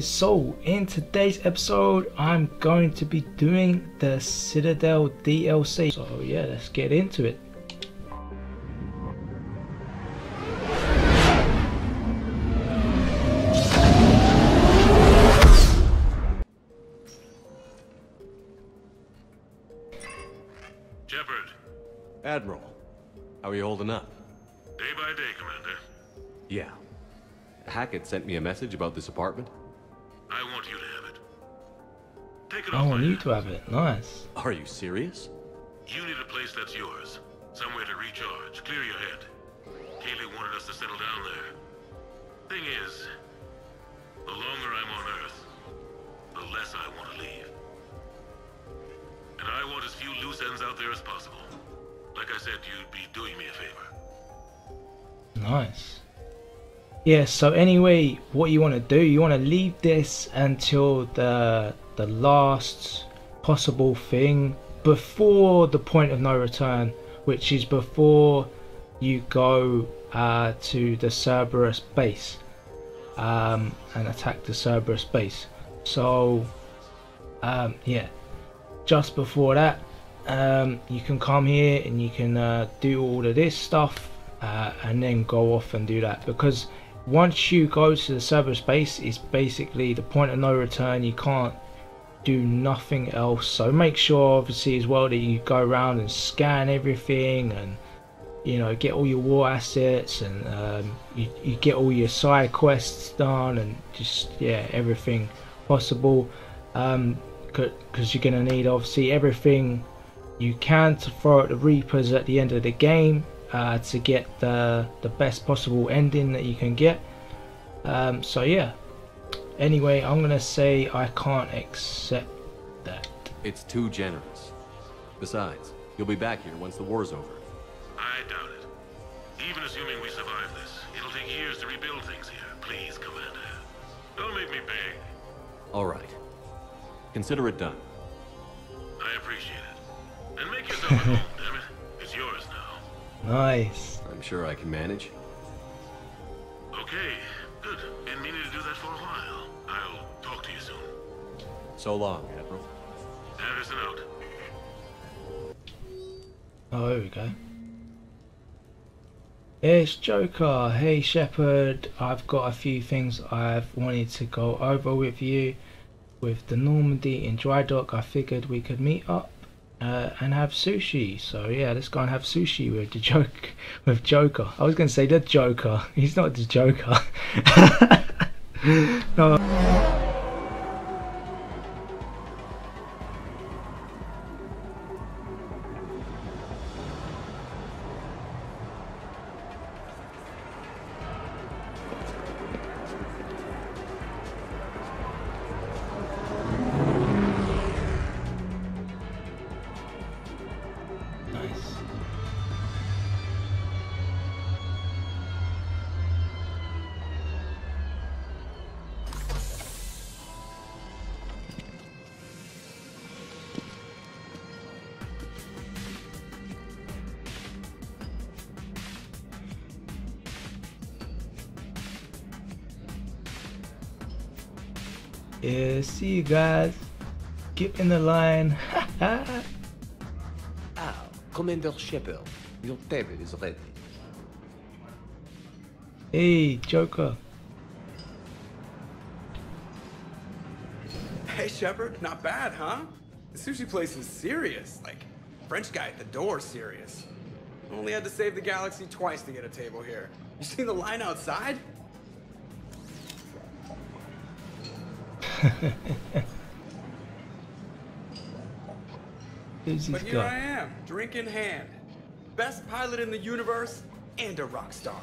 guys, so in today's episode I'm going to be doing the Citadel DLC, so yeah, let's get into it. Shepard. Admiral, how are you holding up? Day by day, Commander. Yeah. Hackett sent me a message about this apartment. I want you to have it. Take it off. I want you to have it. Nice. Are you serious? You need a place that's yours. Somewhere to recharge, clear your head. Kaylee wanted us to settle down there. Thing is, the longer I'm on Earth, the less I want to leave. And I want as few loose ends out there as possible. Like I said, you'd be doing me a favor. Nice. Yeah, so anyway, what you want to do, you want to leave this until the last possible thing before the point of no return, which is before you go to the Cerberus base and attack the Cerberus base. So yeah, just before that you can come here and you can do all of this stuff and then go off and do that, because once you go to the Cerberus base, it's basically the point of no return. You can't do nothing else. So make sure, obviously, as well, that you go around and scan everything, and you know, get all your war assets, and you get all your side quests done, and just yeah, everything possible, because you're gonna need obviously everything you can to throw at the Reapers at the end of the game. To get the best possible ending that you can get. So yeah, anyway, I'm gonna say I can't accept that. It's too generous. Besides, you'll be back here once the war's over. I doubt it. Even assuming we survive this, it'll take years to rebuild things here. Please, Commander, don't make me beg. All right, consider it done. I appreciate it. And make yourself at home, damn it. It's yours now. Nice. I'm sure I can manage. Okay, good. Been meaning to do that for a while. I'll talk to you soon. So long, Admiral. Anderson out. Oh, there we go. It's Joker. Hey, Shepard. I've got a few things I've wanted to go over with you. With the Normandy in dry dock, I figured we could meet up. And have sushi. So yeah, let's go and have sushi with Joker. I was gonna say the Joker. He's not the Joker. No. Yeah, see you guys. Get in the line. Ah, Commander Shepard, your table is ready. Hey, Joker. Hey, Shepard, not bad, huh? The sushi place was serious. Like, French guy at the door serious. Only had to save the galaxy twice to get a table here. You seen the line outside? But here I am, drink in hand. Best pilot in the universe and a rock star.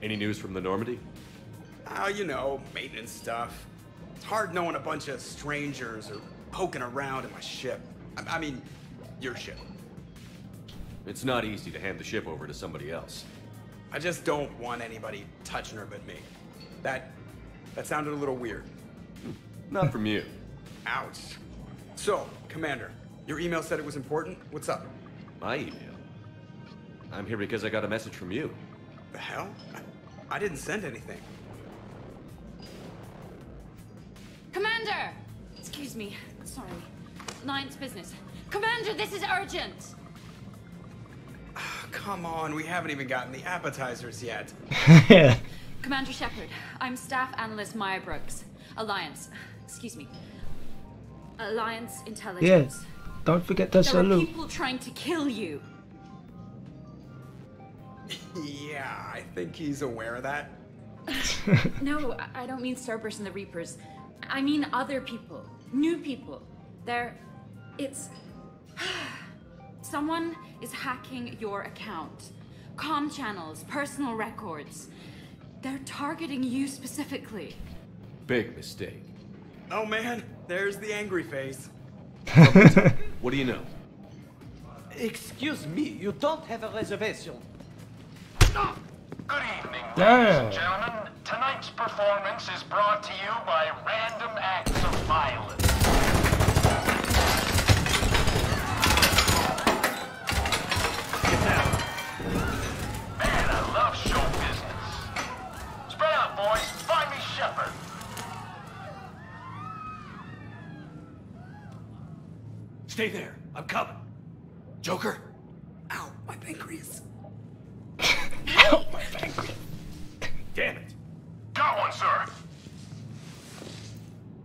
Any news from the Normandy? Oh, you know, maintenance stuff. It's hard knowing a bunch of strangers or poking around at my ship. I mean, your ship. It's not easy to hand the ship over to somebody else. I just don't want anybody touching her but me. That sounded a little weird. Not from you. Ouch. So, Commander, your email said it was important. What's up? My email? I'm here because I got a message from you. The hell? I didn't send anything. Commander! Excuse me. Sorry. Alliance business. Commander, this is urgent! Come on, we haven't even gotten the appetizers yet. Commander Shepard, I'm Staff Analyst Maya Brooks. Alliance. Excuse me. Alliance Intelligence. Yes. Don't forget that salute. There are people trying to kill you. Yeah, I think he's aware of that. No, I don't mean Cerberus and the Reapers. I mean other people. New people. Someone is hacking your account. Comm channels, personal records. They're targeting you specifically. Big mistake. Oh man, there's the angry face. What do you know? Excuse me, you don't have a reservation. Good evening, ladies and gentlemen. Tonight's performance is brought to you by random acts of violence. Man, I love show business. Spread out, boys. Find me Shepard. Stay there. I'm coming. Joker. Ow, my pancreas. Ow, my pancreas. Damn it. Got one, sir.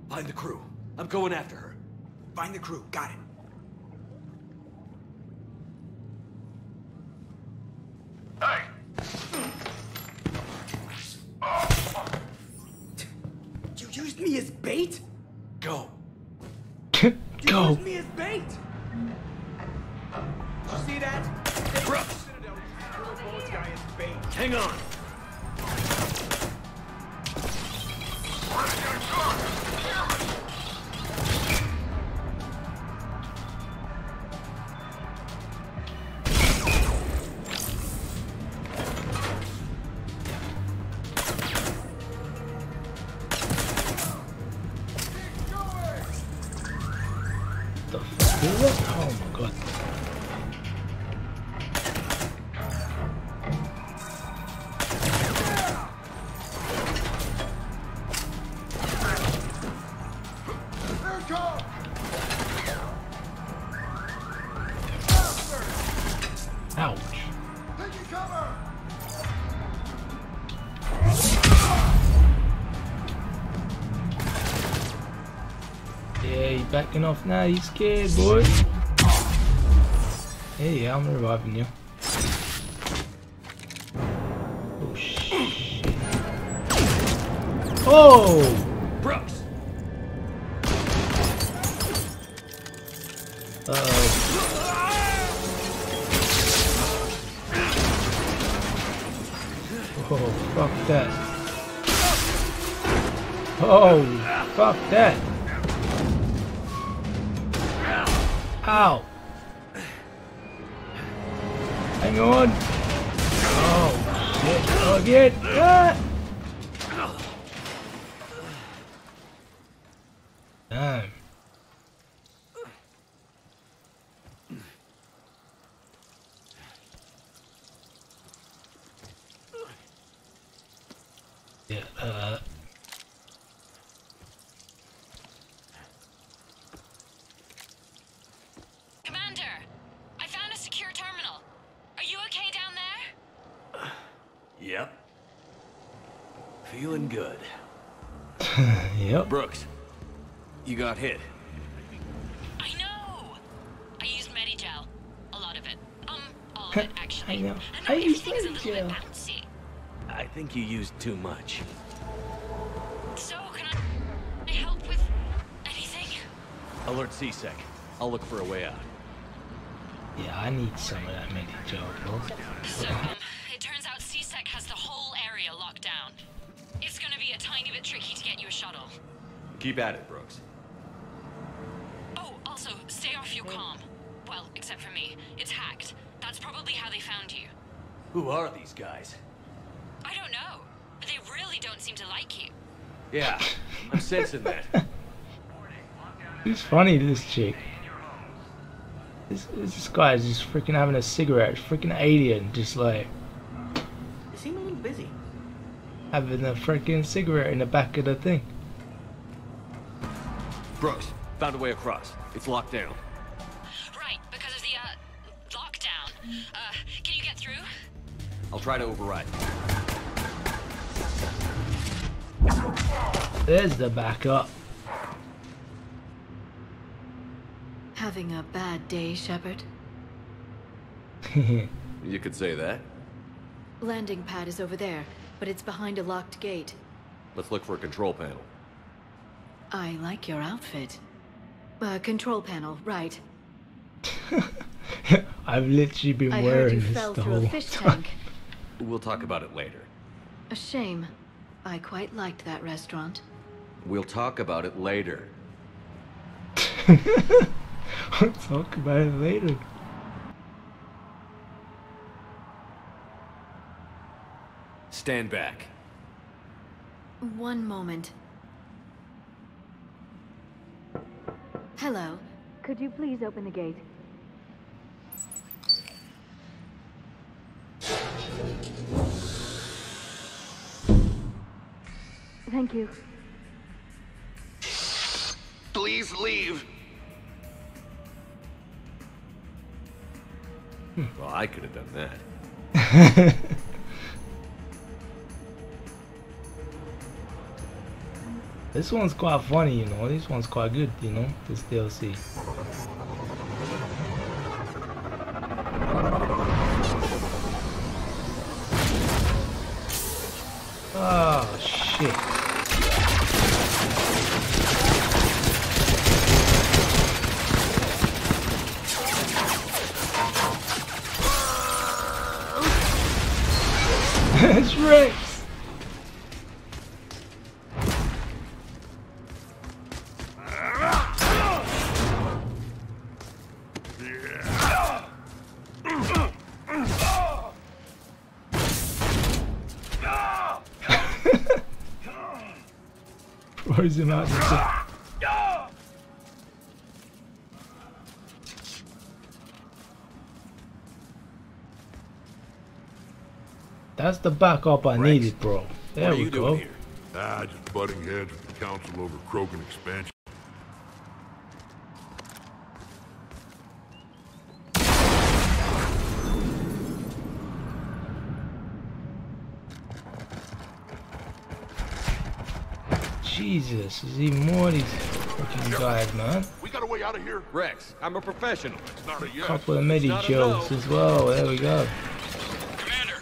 Find the crew. I'm going after her. Find the crew. Got it. Hey. You used me as bait? Go. Go. You used me as bait? You see that? Brooks. Hang on. Backing off now, you scared, boy. Hey, I'm reviving you. Oh, shit. Oh! Brooks! Uh-oh. Oh, fuck that. Oh, fuck that. Ow! Hang on! Oh shit! Oh shit! Ah! Damn! Yeah. Feeling good. Yep. Brooks, you got hit. I know. I used Medi-Gel. A lot of it. All of it, actually. I know. And I used Medi-Gel. I think you used too much. So, can I help with anything? Alert C-Sec. I'll look for a way out. Yeah, I need some of that Medi-Gel, bro. So, it turns out C-Sec has the whole area locked down. It's gonna be a tiny bit tricky to get you a shuttle. Keep at it, Brooks. Oh, also, stay off your comm. Well, except for me. It's hacked. That's probably how they found you. Who are these guys? I don't know, but they really don't seem to like you. Yeah, I'm sensing that. It's funny, this chick. This guy's just freaking having a cigarette, freaking alien, just like... They seem a little busy. Having a freaking cigarette in the back of the thing. Brooks, found a way across. It's locked down. Right, because of the, lockdown. Can you get through? I'll try to override. There's the backup. Having a bad day, Shepard? You could say that. Landing pad is over there, but it's behind a locked gate. Let's look for a control panel. I like your outfit. Control panel, right. I've literally been wearing this the whole time. I heard you fell through a fish tank. We'll talk about it later. A shame. I quite liked that restaurant. We'll talk about it later. We'll talk about it later. Stand back. One moment. Hello. Could you please open the gate? Thank you. Please leave. Well, I could have done that. This one's quite funny, you know. This one's quite good, you know, this DLC. Oh, shit. That's right. Him out that's the backup I needed, bro. There we go. Just butting heads with the council over Krogan expansion. Jesus, there's even more of these fucking guys, man. We got a way out of here. Rex, I'm a professional. It's not a yes. Couple of Medi-Gels as well. There we go. Commander.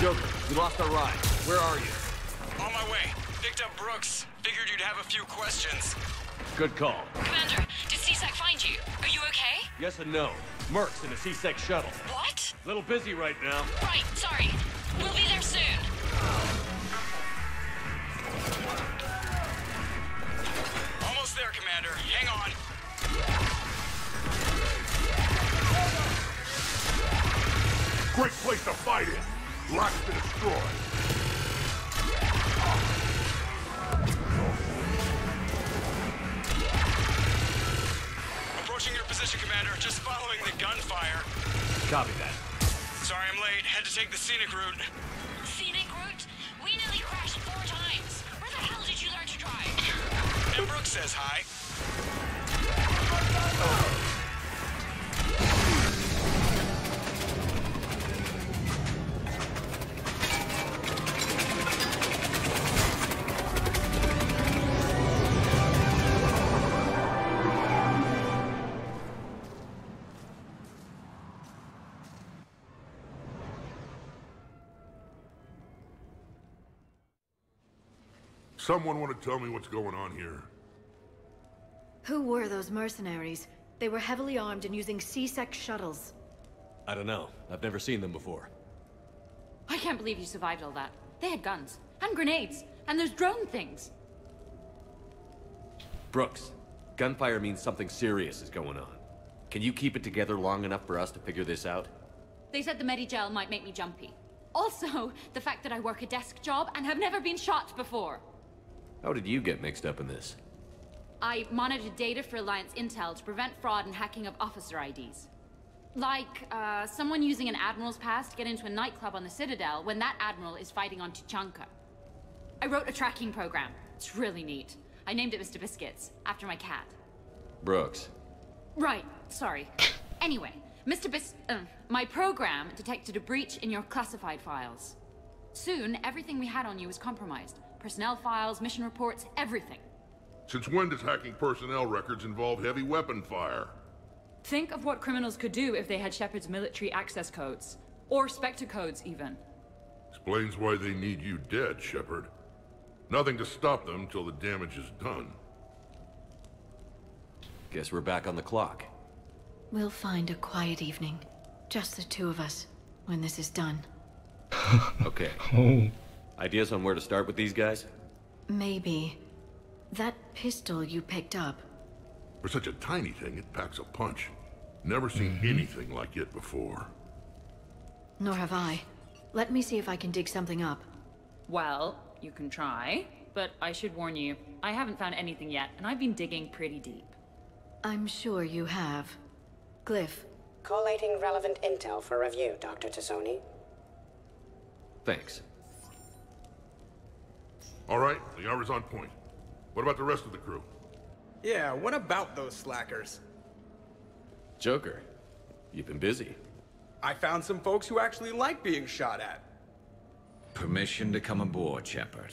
Joker, you lost our ride. Where are you? On my way. Picked up Brooks. Figured you'd have a few questions. Good call. Commander, did C-Sec find you? Are you okay? Yes and no. Merc's in a C-Sec shuttle. What? A little busy right now. Right, sorry. We'll be there soon. There, Commander. Hang on. Great place to fight in. Lots to destroy. Approaching your position, Commander. Just following the gunfire. Copy that. Sorry I'm late. Had to take the scenic route. Scenic route? We nearly crashed 4 times. Where the hell did you learn to drive? And Brooks says hi. Someone want to tell me what's going on here? Who were those mercenaries? They were heavily armed and using C-Sec shuttles. I don't know. I've never seen them before. I can't believe you survived all that. They had guns. And grenades. And those drone things. Brooks, gunfire means something serious is going on. Can you keep it together long enough for us to figure this out? They said the Medi-Gel might make me jumpy. Also, the fact that I work a desk job and have never been shot before. How did you get mixed up in this? I monitored data for Alliance Intel to prevent fraud and hacking of officer IDs. Like, someone using an admiral's pass to get into a nightclub on the Citadel when that admiral is fighting on Tuchanka. I wrote a tracking program. It's really neat. I named it Mr. Biscuits, after my cat. Brooks. Right, sorry. Anyway, Mr. my program detected a breach in your classified files. Soon, everything we had on you was compromised. Personnel files, mission reports, everything. Since when does hacking personnel records involve heavy weapon fire? Think of what criminals could do if they had Shepard's military access codes. Or Spectre codes, even. Explains why they need you dead, Shepard. Nothing to stop them till the damage is done. Guess we're back on the clock. We'll find a quiet evening. Just the two of us, when this is done. Okay. Oh. Ideas on where to start with these guys? Maybe. That pistol you picked up. For such a tiny thing, it packs a punch. Never seen anything like it before. Nor have I. Let me see if I can dig something up. Well, you can try, but I should warn you, I haven't found anything yet, and I've been digging pretty deep. I'm sure you have. Glyph. Collating relevant intel for review, Dr. Tassoni. Thanks. All right, the hour's on point. What about the rest of the crew? Yeah, what about those slackers? Joker, you've been busy. I found some folks who actually like being shot at. Permission to come aboard, Shepard.